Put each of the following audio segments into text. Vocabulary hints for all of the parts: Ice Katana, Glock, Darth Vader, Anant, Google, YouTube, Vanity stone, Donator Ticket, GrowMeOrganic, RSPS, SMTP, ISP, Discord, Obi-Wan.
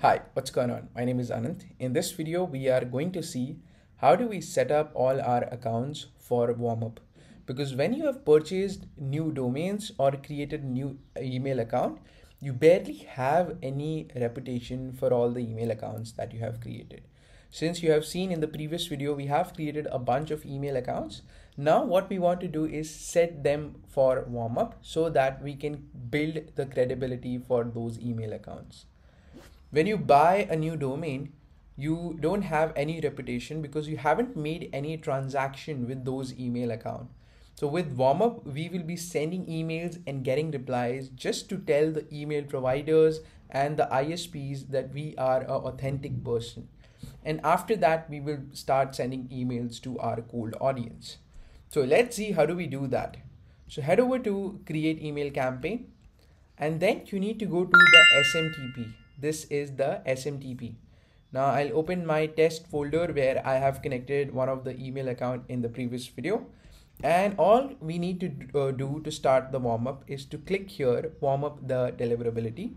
Hi, what's going on? My name is Anant. In this video, we are going to see how do we set up all our accounts for warm-up. Because when you have purchased new domains or created a new email account, you barely have any reputation for all the email accounts that you have created. Since you have seen in the previous video, we have created a bunch of email accounts. Now what we want to do is set them for warm-up so that we can build the credibility for those email accounts. When you buy a new domain, you don't have any reputation because you haven't made any transaction with those email accounts. So with warm-up, we will be sending emails and getting replies just to tell the email providers and the ISPs that we are an authentic person. And after that, we will start sending emails to our cold audience. So let's see how do we do that. So head over to create email campaign, and then you need to go to the SMTP. This is the SMTP. Now I'll open my test folder where I have connected one of the email account in the previous video. And all we need to do to start the warm-up is to click here, warm up the deliverability,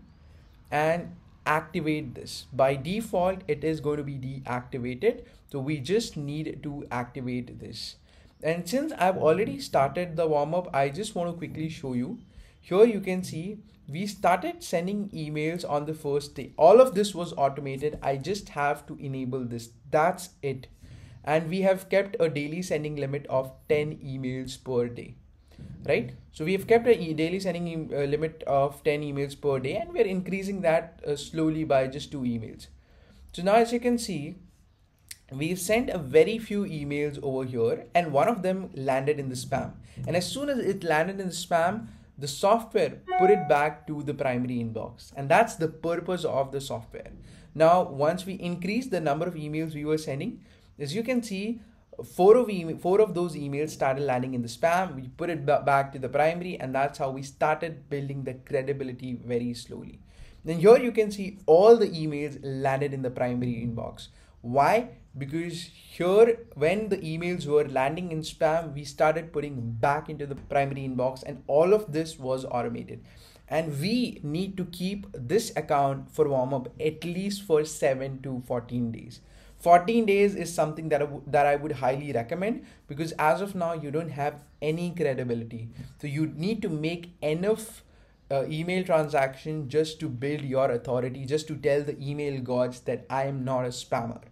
and activate this. By default, it is going to be deactivated. So we just need to activate this. And since I've already started the warm-up, I just want to quickly show you. Here you can see we started sending emails on the first day. All of this was automated. I just have to enable this. That's it. And we have kept a daily sending limit of 10 emails per day, right? So we have kept a daily sending limit of 10 emails per day, and we're increasing that slowly by just 2 emails. So now as you can see, we've sent a very few emails over here, and one of them landed in the spam. And as soon as it landed in the spam, the software put it back to the primary inbox, and that's the purpose of the software. Now, once we increase the number of emails we were sending, as you can see, four of those emails started landing in the spam. We put it back to the primary, and that's how we started building the credibility very slowly. Then here you can see all the emails landed in the primary inbox. Why? Because here when the emails were landing in spam, we started putting back into the primary inbox, and all of this was automated. And we need to keep this account for warm-up at least for 7 to 14 days. 14 days is something that I would highly recommend, because as of now, you don't have any credibility. So you need to make enough email transaction just to build your authority, just to tell the email gods that I am not a spammer.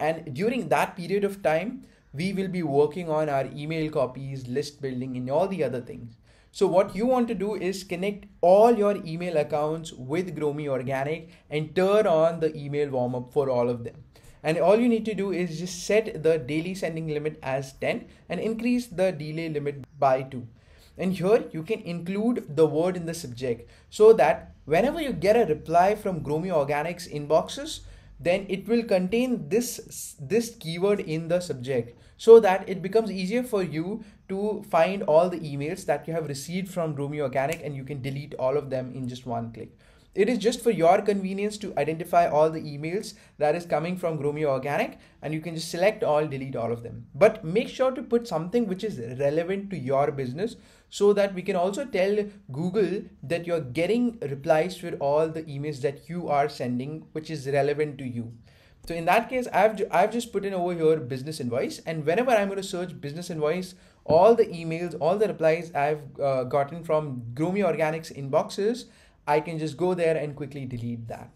And during that period of time, we will be working on our email copies, list building, and all the other things. So what you want to do is connect all your email accounts with GrowMeOrganic and turn on the email warm-up for all of them. And all you need to do is just set the daily sending limit as 10 and increase the delay limit by 2. And here you can include the word in the subject so that whenever you get a reply from GrowMeOrganic's inboxes, then it will contain this keyword in the subject, so that it becomes easier for you to find all the emails that you have received from GrowMeOrganic, and you can delete all of them in just one click. It is just for your convenience to identify all the emails that is coming from GrowMeOrganic, and you can just select all, delete all of them. But make sure to put something which is relevant to your business, so that we can also tell Google that you're getting replies with all the emails that you are sending, which is relevant to you. So in that case, I've just put in over here business invoice, and whenever I'm going to search business invoice, all the emails, all the replies I've gotten from GrowMeOrganic's inboxes, I can just go there and quickly delete that.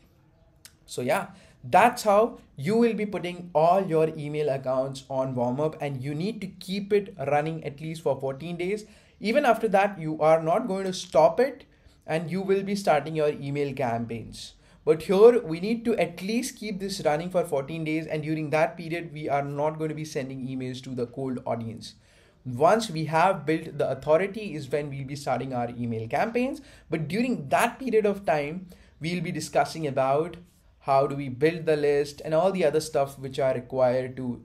So yeah, that's how you will be putting all your email accounts on warm-up, and you need to keep it running at least for 14 days. Even after that, you are not going to stop it, and you will be starting your email campaigns. But here we need to at least keep this running for 14 days. And during that period, we are not going to be sending emails to the cold audience. Once we have built the authority is when we'll be starting our email campaigns. But during that period of time, we'll be discussing about how do we build the list and all the other stuff which are required to,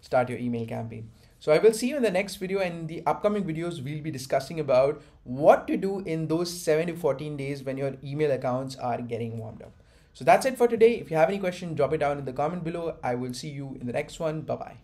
start your email campaign. So I will see you in the next video, and in the upcoming videos, we'll be discussing about what to do in those 7 to 14 days when your email accounts are getting warmed up. So that's it for today. If you have any question, drop it down in the comment below. I will see you in the next one. Bye-bye.